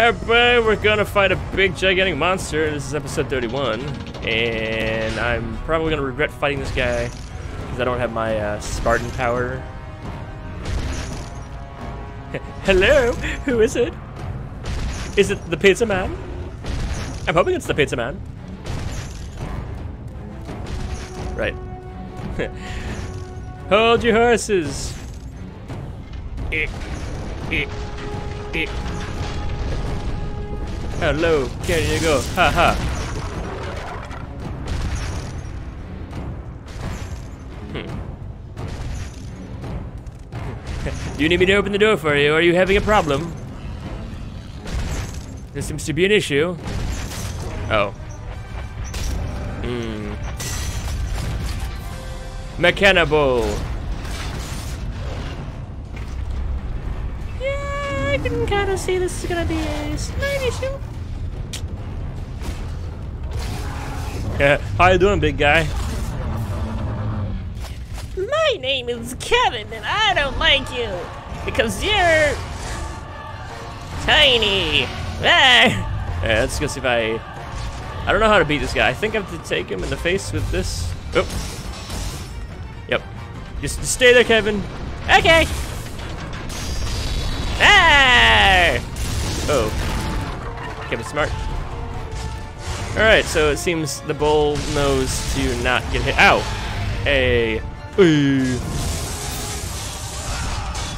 Everybody, we're gonna fight a big gigantic monster. This is episode 31, and I'm probably gonna regret fighting this guy because I don't have my Spartan power. Hello, who is it? Is it the pizza man? I'm hoping it's the pizza man. Right. Hold your horses. Hello, there you go, haha. Do you need me to open the door for you, or are you having a problem? There seems to be an issue. Oh. Mechanable. Yeah, I can kind of see this is gonna be a slight issue. Yeah, how you doing, big guy? My name is Kevin, and I don't like you because you're tiny. Ah. Yeah, let's go see if I don't know how to beat this guy. I think I have to take him in the face with this. Oh. Just stay there, Kevin. Okay. Ah! Oh. Kevin's smart. Alright, so it seems the bull knows to not get hit. Ow! Hey. Ooh.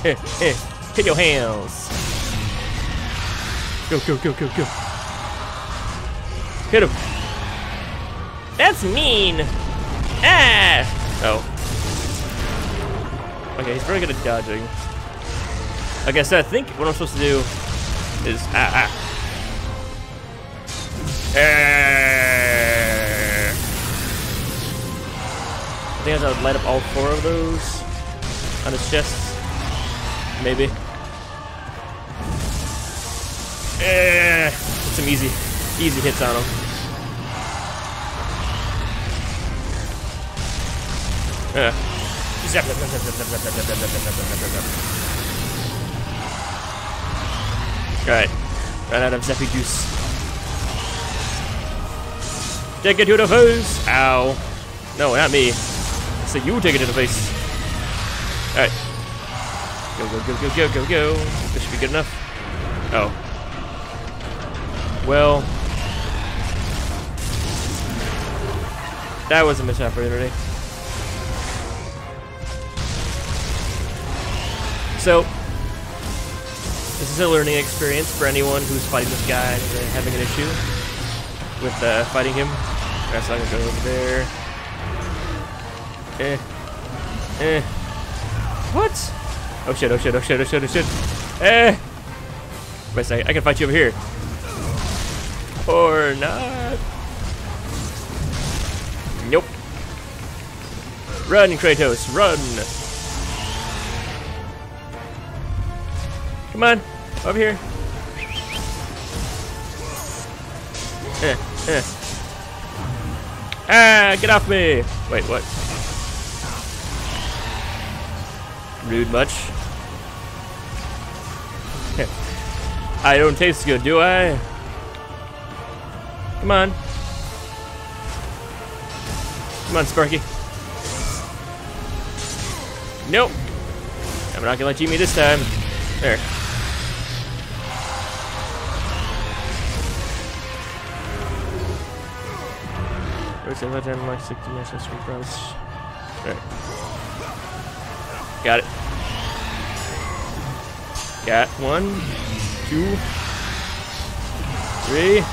Hit your hands. Go, go, go, go, go. Hit him. That's mean. Ah! Oh. Okay, he's very good at dodging. Okay, so I think what I'm supposed to do is I think I would light up all four of those on his chest, maybe. Put some easy hits on him. Alright, run out of Zappy Juice. Take it to the face! Ow. No, not me. So you take it to the face. Alright. Go, go, go, go, go, go, go. This should be good enough. Oh. Well. That was a missed opportunity. So, this is a learning experience for anyone who's fighting this guy and having an issue with fighting him. Alright, so I'm gonna go over there. What? Oh shit, oh shit, oh shit, oh shit, oh shit. Wait a second, I can fight you over here. Or not. Nope. Run, Kratos, run! Come on, over here. Ah, get off me! Wait, what? Rude much? I don't taste good, do I? Come on. Come on, Sparky. Nope. I'm not gonna let you eat me this time. There. Right. Got it. Got 1, 2, 3, 4,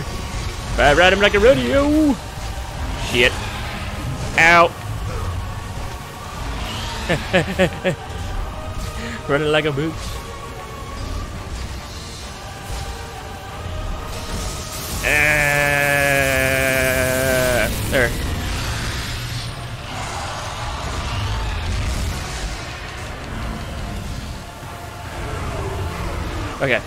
5. Ride him like a rodeo. Shit. Ow. Running like a boot. There. Okay.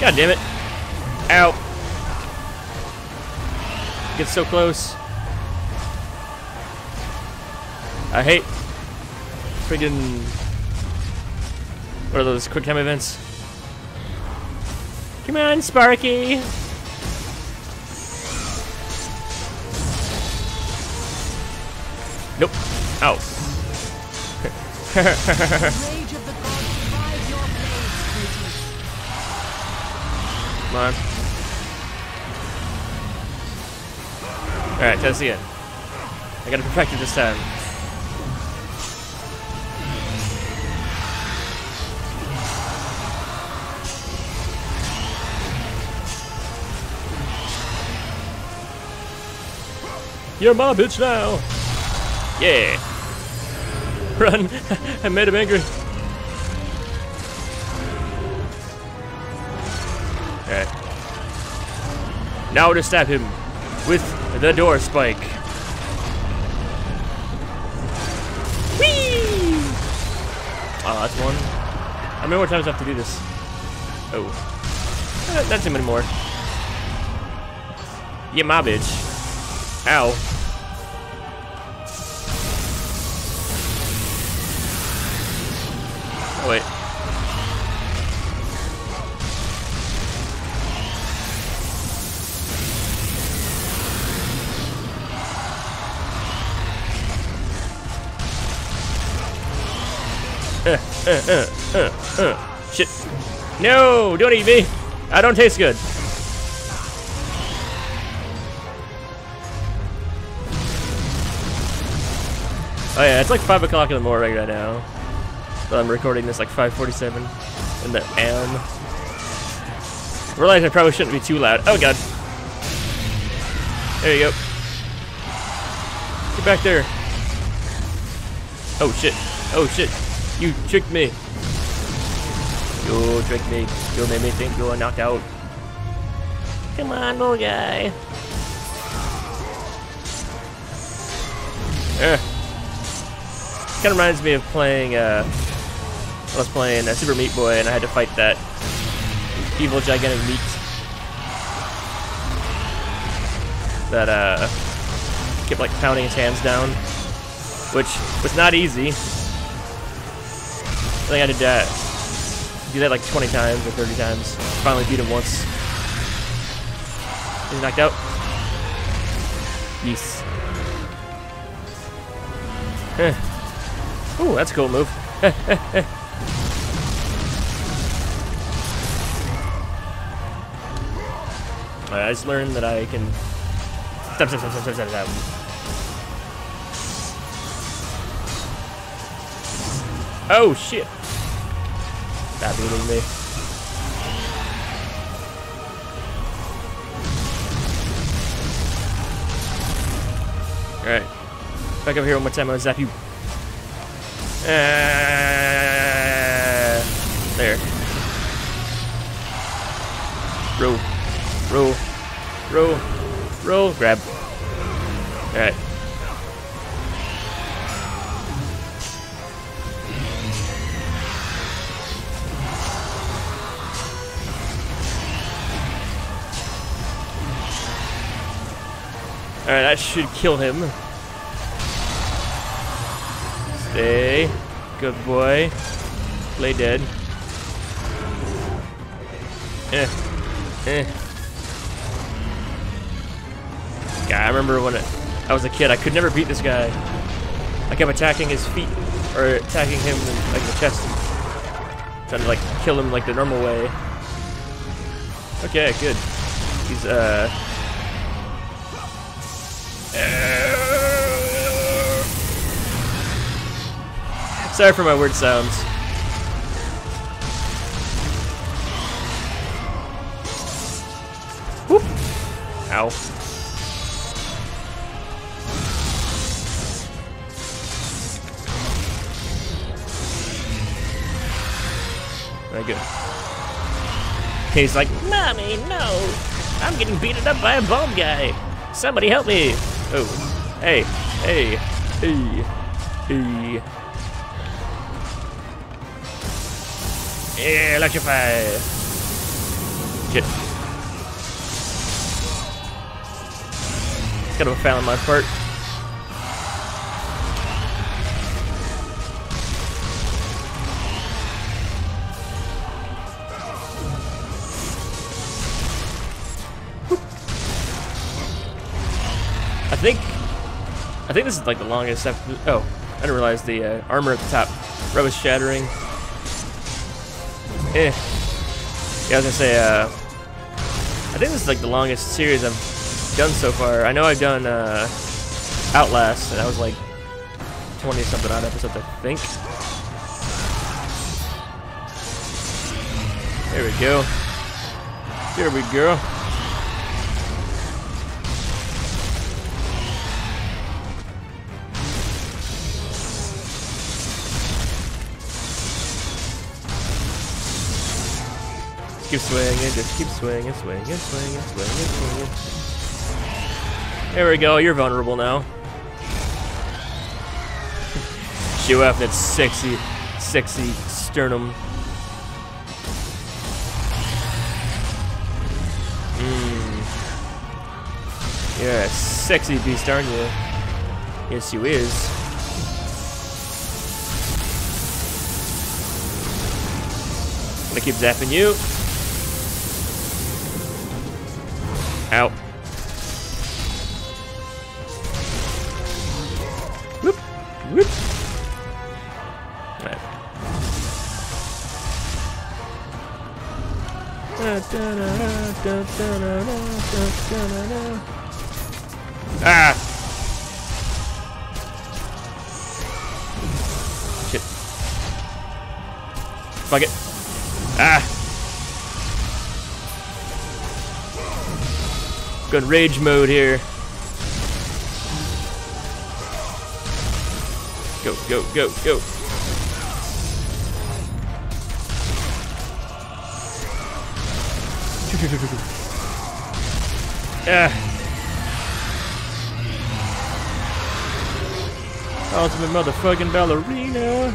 God damn it. Ow. Get so close. I hate friggin' what are those quick time events? Come on, Sparky! Nope. Ow. Come on. Alright, that's the end. I gotta perfect it this time. You're my bitch now! Yeah! Run! I made him angry! Alright. Now to stab him with the door spike. Whee! Oh, that's one. How many more times do I have to do this? Oh. That's him anymore. Yeah, my bitch. Ow. Oh, wait. Shit. No, don't eat me. I don't taste good. Oh yeah, it's like 5 o'clock in the morning right now. So I'm recording this like 5:47 in the AM. Realize I probably shouldn't be too loud. Oh god. There you go. Get back there. Oh shit. Oh shit. You tricked me. You tricked me. You made me think you were knocked out. Come on, little guy. Kind of reminds me of playing, I was playing Super Meat Boy and I had to fight that evil gigantic meat that kept like pounding his hands down, which was not easy. I think I did that, like 20 times or 30 times. Finally beat him once. He's knocked out. Yes. Huh. Ooh, that's a cool move. Alright, I just learned that I can... Stop. Oh, shit. Stop eating me. Alright. Back over here one more time, I'll zap you. There. Roll. Grab. All right. All right. I should kill him. Stay. Good boy. Play dead. God, I remember when I was a kid, I could never beat this guy. I kept attacking his feet, or attacking him in, like, the chest. Trying to, like, kill him, like, the normal way. Okay, good. He's, sorry for my weird sounds. Whoop. Ow. Very good. He's like, Mommy, no! I'm getting beaten up by a bomb guy! Somebody help me! Oh. Hey. Hey. Hey. Hey. Electrify! Shit. kind of a fail on my part. I think this is like the longest I've... Oh, I didn't realize the armor at the top. Rubbish shattering. Eh. Yeah, I was gonna say, I think this is like the longest series I've done so far. I know I've done Outlast, and that was like 20-something odd episodes, I think. There we go. There we go. Keep swinging, just keep swinging, swinging, swinging, swinging, swinging. There we go, you're vulnerable now. Show off that sexy, sexy sternum. Mmm. You're a sexy beast, aren't you? Yes, you is. I'm gonna keep zapping you. Ow. Whoop. Whoop. Alright. Ah! Shit. Fuck it. Ah! Good rage mode here. Go, go, go, go. Ah. Ultimate motherfucking ballerina.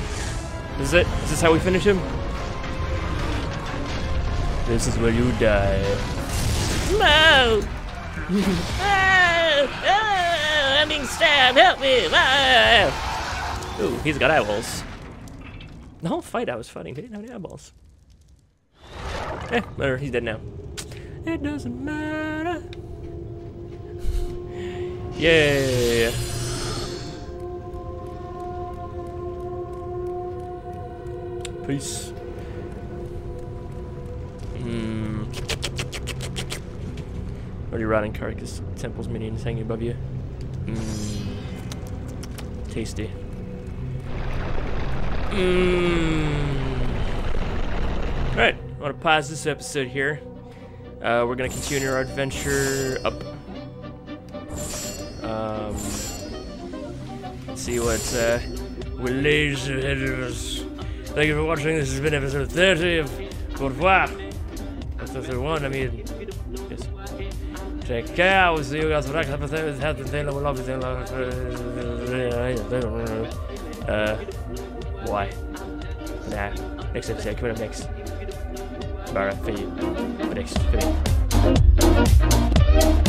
Is it? Is this how we finish him? This is where you die. No! I'm being stabbed, help me! Ooh, he's got eyeballs. The whole fight I was fighting, they didn't have any eyeballs. Eh, whatever, he's dead now. It doesn't matter. Yeah. Peace. Already rotting carcass, temple's minions hanging above you. Mmm. Tasty. Mmm. Alright, I want to pause this episode here. We're going to continue our adventure up. Let's see what lays ahead of us. Thank you for watching. This has been episode 30 of Outlast. That's episode 1, I mean. Yes. Take care, I will see you guys back. Why? Nah. Next episode, coming up next. Barra for you. Next.